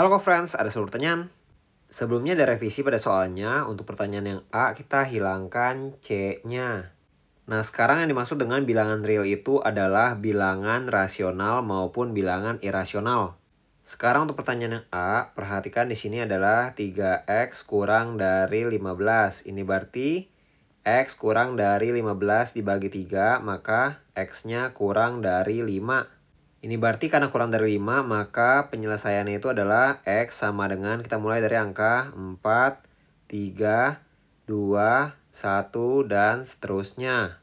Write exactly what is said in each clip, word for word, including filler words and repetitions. Halo co-friends, ada seluruh pertanyaan. Sebelumnya ada revisi pada soalnya. Untuk pertanyaan yang A, kita hilangkan C-nya. Nah, sekarang yang dimaksud dengan bilangan real itu adalah bilangan rasional maupun bilangan irasional. Sekarang untuk pertanyaan yang A, perhatikan di sini adalah tiga X kurang dari lima belas. Ini berarti X kurang dari lima belas dibagi tiga, maka X-nya kurang dari lima. Ini berarti karena kurang dari lima, maka penyelesaiannya itu adalah X sama dengan, kita mulai dari angka empat, tiga, dua, satu, dan seterusnya.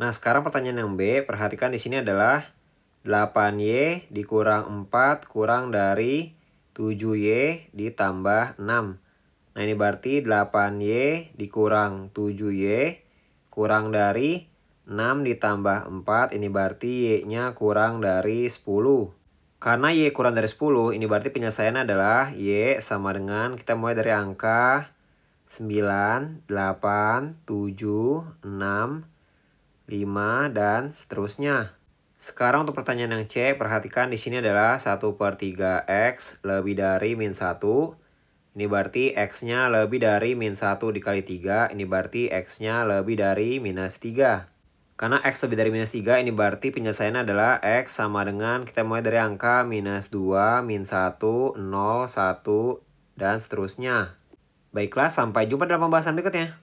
Nah, sekarang pertanyaan yang B, perhatikan di sini adalah delapan Y dikurang empat kurang dari tujuh Y ditambah enam. Nah, ini berarti delapan Y dikurang tujuh Y kurang dari enam ditambah empat. Ini berarti Y-nya kurang dari sepuluh. Karena Y kurang dari sepuluh, ini berarti penyelesaiannya adalah Y sama dengan, kita mulai dari angka sembilan, delapan, tujuh, enam, lima, dan seterusnya. Sekarang untuk pertanyaan yang C, perhatikan di sini adalah satu per tiga X lebih dari min satu. Ini berarti X-nya lebih dari min satu dikali tiga. Ini berarti X-nya lebih dari minus tiga. Karena X lebih dari minus tiga, ini berarti penyelesaiannya adalah X sama dengan, kita mulai dari angka minus dua, min satu, nol, satu, dan seterusnya. Baiklah, sampai jumpa dalam pembahasan berikutnya.